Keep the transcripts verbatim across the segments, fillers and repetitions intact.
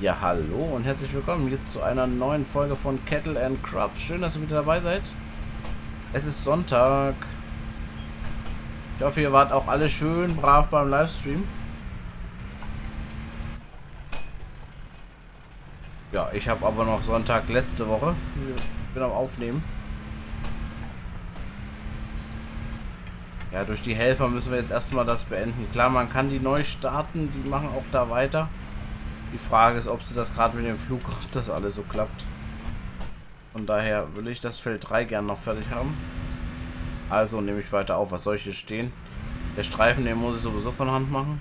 Ja, hallo und herzlich willkommen hier zu einer neuen Folge von Cattle and Crops. Schön, dass ihr wieder dabei seid. Es ist Sonntag. Ich hoffe, ihr wart auch alle schön brav beim Livestream. Ja, ich habe aber noch Sonntag letzte Woche. Ich bin am Aufnehmen. Ja, durch die Helfer müssen wir jetzt erstmal das beenden. Klar, man kann die neu starten, die machen auch da weiter. Die Frage ist, ob sie das gerade mit dem Flug, ob das alles so klappt. Von daher will ich das Feld drei gern noch fertig haben. Also nehme ich weiter auf. Was soll ich hier stehen? Der Streifen, den muss ich sowieso von Hand machen.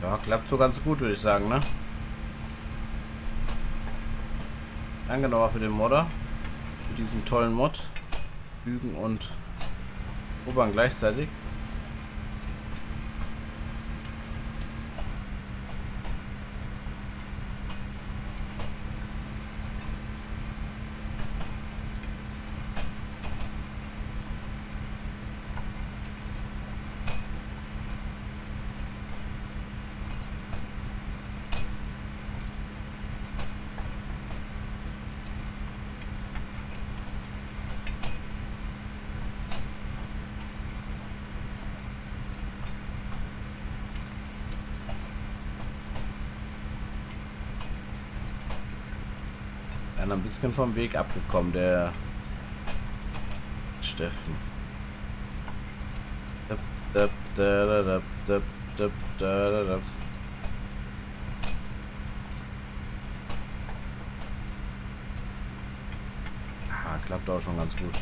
Ja, klappt so ganz gut, würde ich sagen, ne? Danke nochmal für den Modder. Für diesen tollen Mod. Bügen und Obern gleichzeitig. Ein bisschen vom Weg abgekommen, der Steffen. Ah, klappt auch schon ganz gut.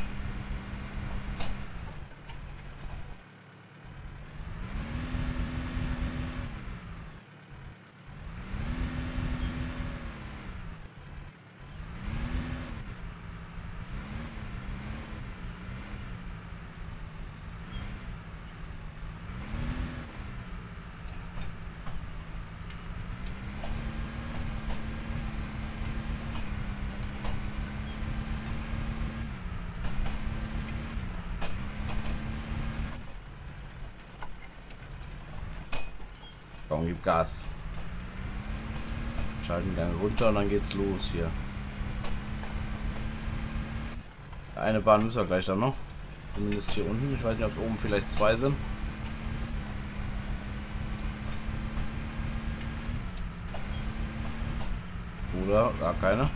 Komm, gib Gas. Schalten Gang runter und dann geht's los hier. Eine Bahn müssen wir gleich dann noch. Zumindest hier unten. Ich weiß nicht, ob oben vielleicht zwei sind. Oder gar keine.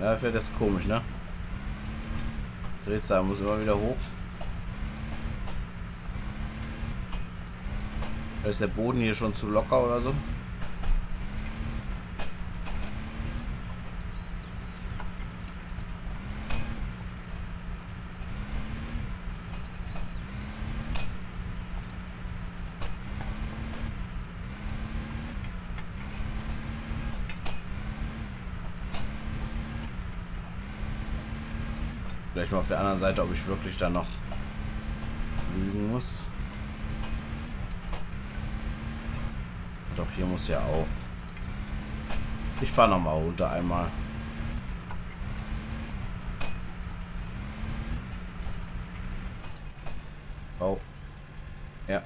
Ja, wäre das komisch, ne? Drehzahl muss immer wieder hoch. Da ist der Boden hier schon zu locker oder so. Vielleicht mal auf der anderen Seite, ob ich wirklich da noch lügen muss. Doch, hier muss ja auch. Ich fahre nochmal runter einmal. Oh. Ja.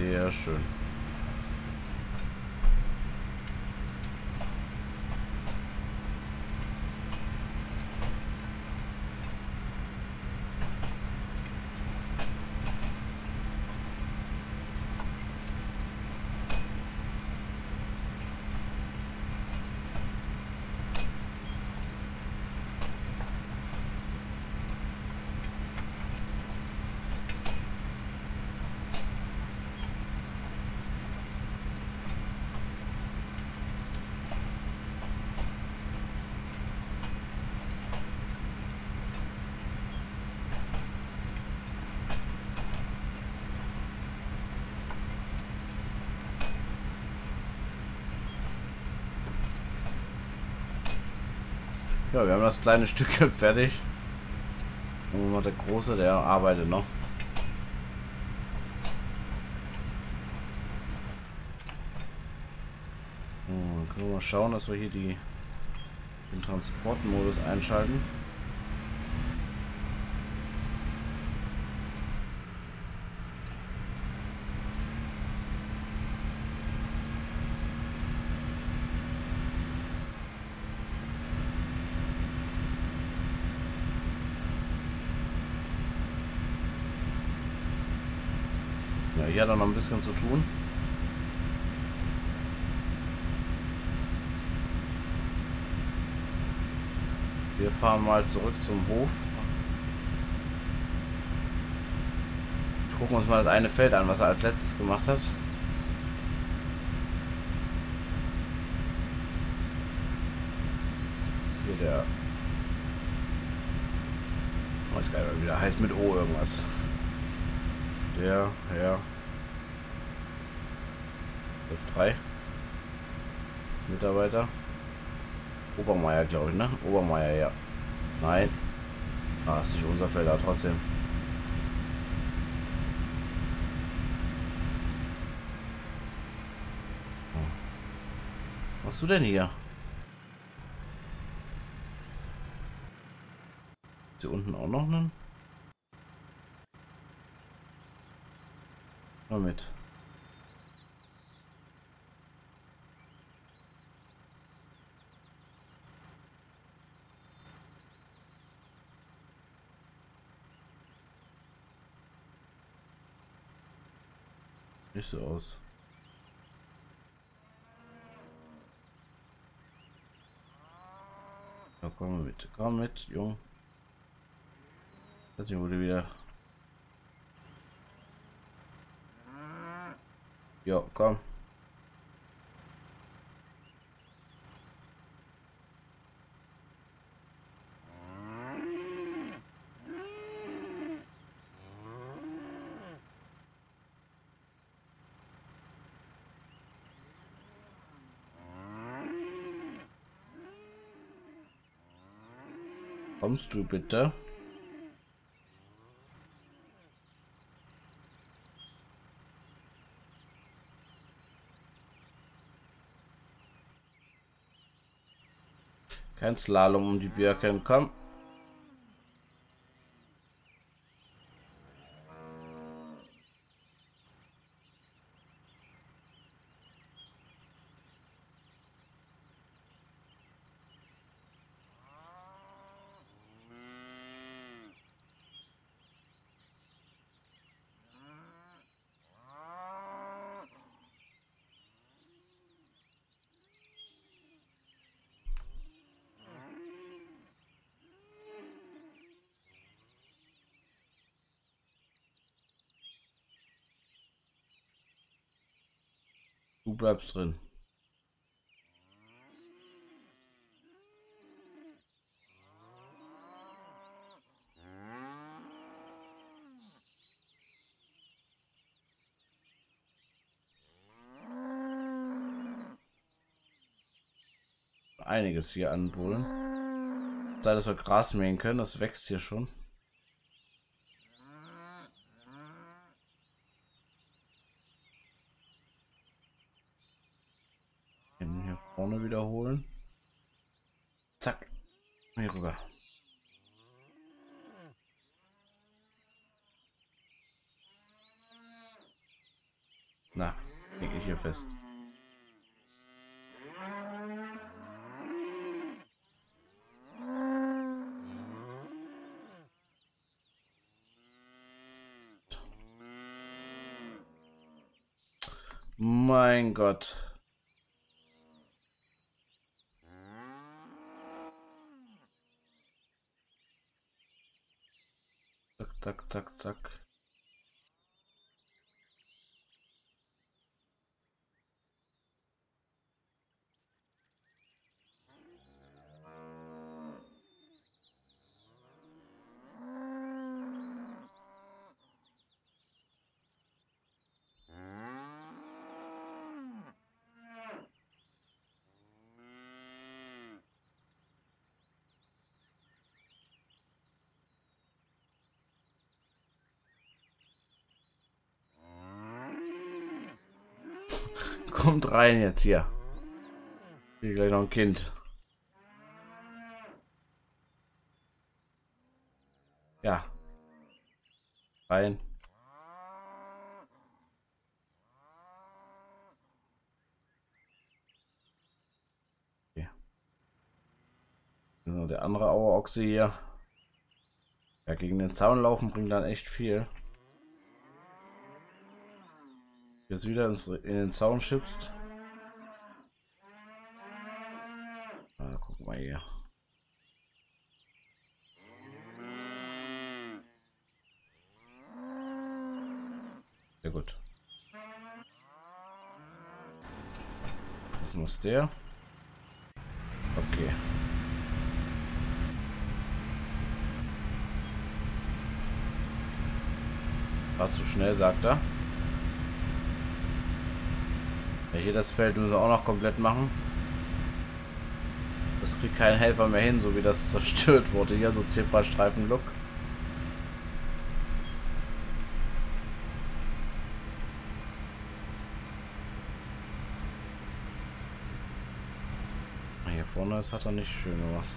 Sehr schön. Ja, wir haben das kleine Stück fertig. Und der Große, der arbeitet noch. So, dann können wir mal schauen, dass wir hier die, den Transportmodus einschalten. Hier hat er noch ein bisschen zu tun. Wir fahren mal zurück zum Hof. Gucken uns mal das eine Feld an, was er als letztes gemacht hat. Hier der... Oh, ist geil, wieder heißt mit O irgendwas. Der, ja. F drei Mitarbeiter Obermeier, glaube ich, ne? Obermeier, ja. Nein. Ah, ist nicht unser Feld, aber trotzdem. Was machst du denn hier? Ist hier unten auch noch einen? Mal mit. Nicht so aus. Da kommen wir mit. Komm mit, Junge. Das hier wurde wieder. Ja, komm. Kommst du bitte? Kein Slalom um die Birken, komm. Du bleibst drin. Einiges hier anbullen. Sei, dass wir Gras mähen können, das wächst hier schon. Wiederholen. Zack. Hier rüber. Na, hänge ich hier fest. Mein Gott. Zack, zack, zack, zack. Kommt rein jetzt hier. Hier gleich noch ein Kind. Ja. Rein. Okay. So, der andere Auerochse hier. Ja, gegen den Zaun laufen bringt dann echt viel. Jetzt wieder ins, in den Zaun schippst. Ah, guck mal hier. Sehr gut. Was muss der? Okay. War zu schnell, sagt er. Ja, hier das Feld müssen wir auch noch komplett machen. Das kriegt kein Helfer mehr hin, so wie das zerstört wurde. Hier so Zebrastreifen-Look. Hier vorne, das hat er nicht schön gemacht.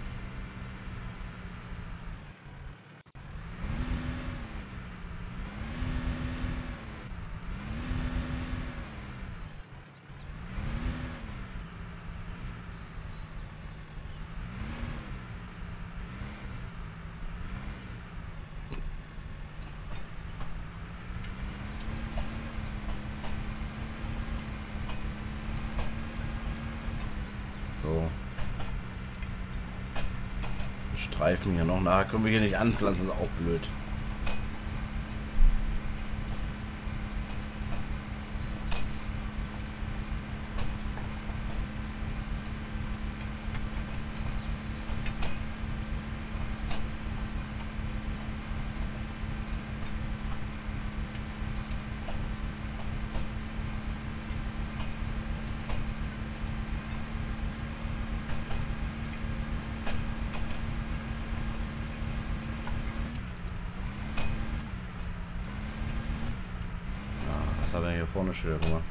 Streifen hier noch nach, können wir hier nicht anpflanzen, ist auch blöd. Hat er hier vorne schön gemacht.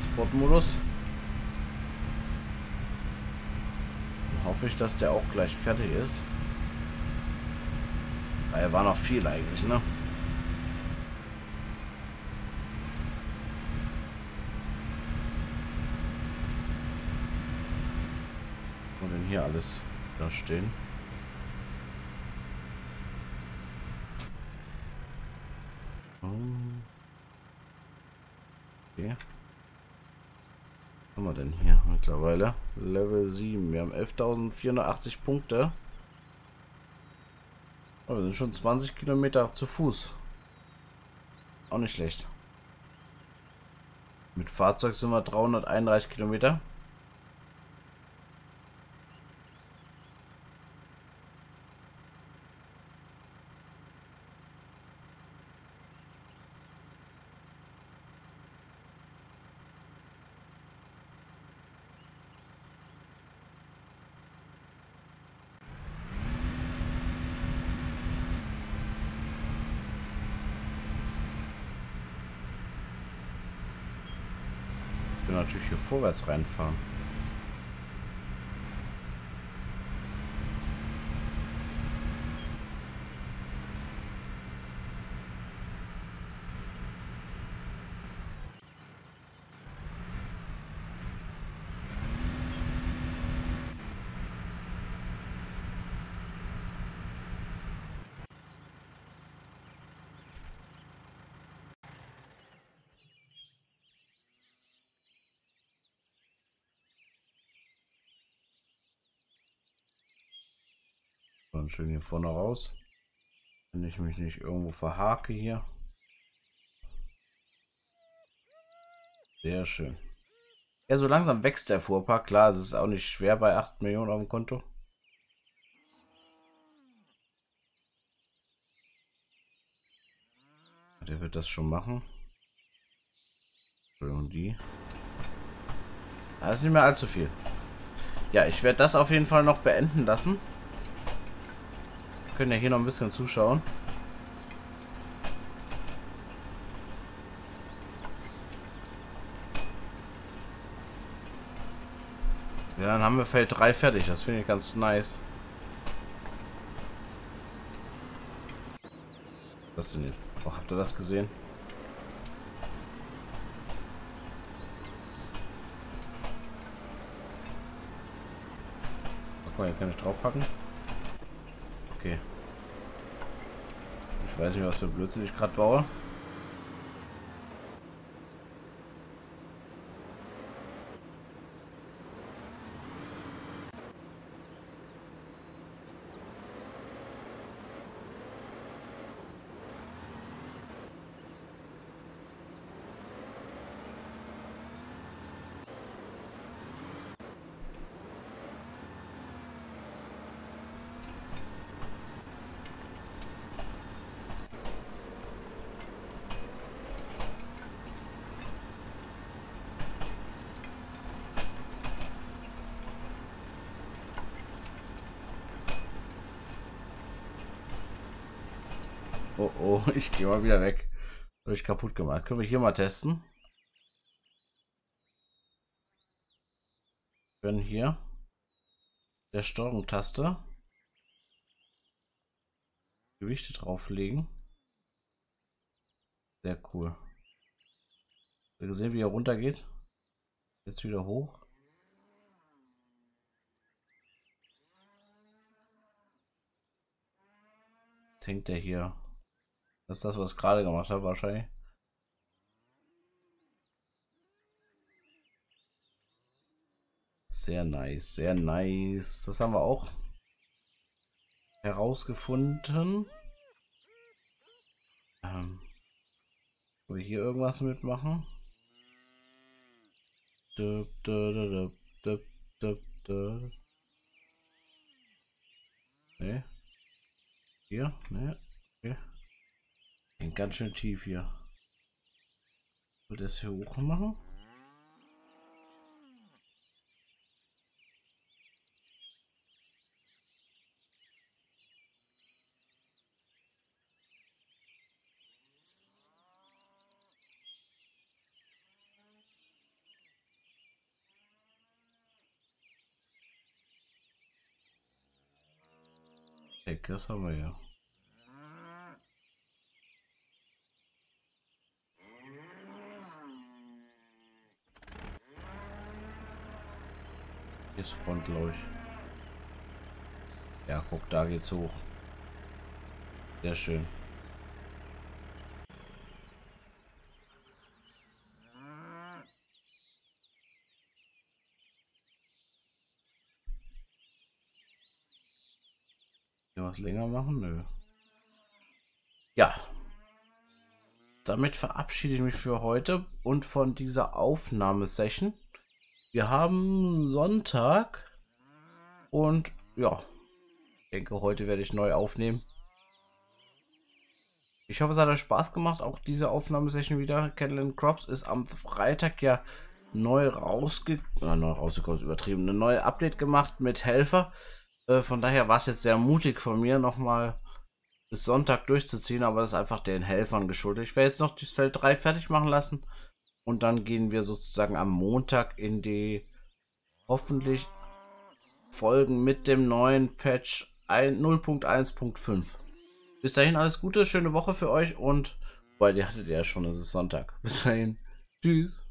Transportmodus. Dann hoffe ich, dass der auch gleich fertig ist. Weil er war noch viel eigentlich, ne? Und dann hier alles da stehen. Okay. Was haben wir denn hier mittlerweile? Level sieben. Wir haben elftausendvierhundertachtzig Punkte. Oh, wir sind schon zwanzig Kilometer zu Fuß. Auch nicht schlecht. Mit Fahrzeug sind wir dreihunderteinunddreißig Kilometer. Natürlich hier vorwärts reinfahren. Schön hier vorne raus, wenn ich mich nicht irgendwo verhake hier. Sehr schön. Ja, so langsam wächst der Fuhrpark. Klar, es ist auch nicht schwer bei acht Millionen auf dem Konto. Der wird das schon machen. Und die. Das ist nicht mehr allzu viel. Ja, ich werde das auf jeden Fall noch beenden lassen. Können ja hier noch ein bisschen zuschauen. Ja, dann haben wir Feld drei fertig. Das finde ich ganz nice. Was denn jetzt? Oh, habt ihr das gesehen? Guck mal, hier kann ich draufpacken. Okay. Ich weiß nicht, was für Blödsinn ich gerade baue. Oh, oh, ich gehe mal wieder weg. Habe ich kaputt gemacht. Können wir hier mal testen? Wir können hier der Steuerung-Taste Gewichte drauflegen. Sehr cool. Habt ihr gesehen, wie er runter geht? Jetzt wieder hoch. Jetzt hängt er hier. Das ist das, was ich gerade gemacht habe, wahrscheinlich. Sehr nice, sehr nice. Das haben wir auch herausgefunden. Ähm, können wir hier irgendwas mitmachen? Dup, dup, dup, dup, dup. Nee. Hier? Nee. Okay. Ganz schön tief hier. Ich würde das hier hoch machen. Steak, das haben wir ja. Hier ist Front, glaube ich. Ja, guck, da geht's hoch. Sehr schön. Was länger machen? Nö. Ja. Damit verabschiede ich mich für heute und von dieser Aufnahmesession. Wir haben Sonntag und ja, ich denke, heute werde ich neu aufnehmen. Ich hoffe, es hat euch Spaß gemacht, auch diese Aufnahmesession wieder. Cattle and Crops ist am Freitag ja neu rausgekommen, neu rausgekommen, übertrieben, eine neue Update gemacht mit Helfer. Von daher war es jetzt sehr mutig von mir, nochmal bis Sonntag durchzuziehen, aber das ist einfach den Helfern geschuldet. Ich werde jetzt noch dieses Feld drei fertig machen lassen und dann gehen wir sozusagen am Montag in die hoffentlich Folgen mit dem neuen Patch null Punkt eins Punkt fünf. Bis dahin alles Gute, schöne Woche für euch und, weil die hattet ihr ja schon, es ist Sonntag. Bis dahin, tschüss.